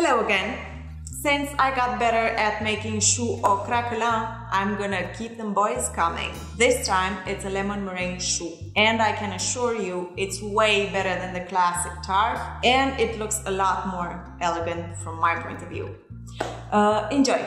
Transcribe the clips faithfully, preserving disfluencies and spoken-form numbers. Hello again! Since I got better at making choux au craquelin, I'm gonna keep them boys coming. This time it's a lemon meringue choux, and I can assure you it's way better than the classic tart, and it looks a lot more elegant from my point of view. Uh, enjoy!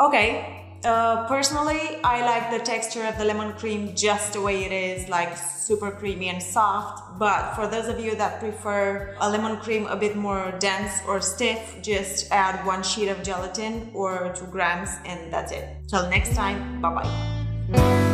Okay, uh, personally I like the texture of the lemon cream just the way it is, like super creamy and soft, but for those of you that prefer a lemon cream a bit more dense or stiff, just add one sheet of gelatin or two grams and that's it. Till next time, bye bye.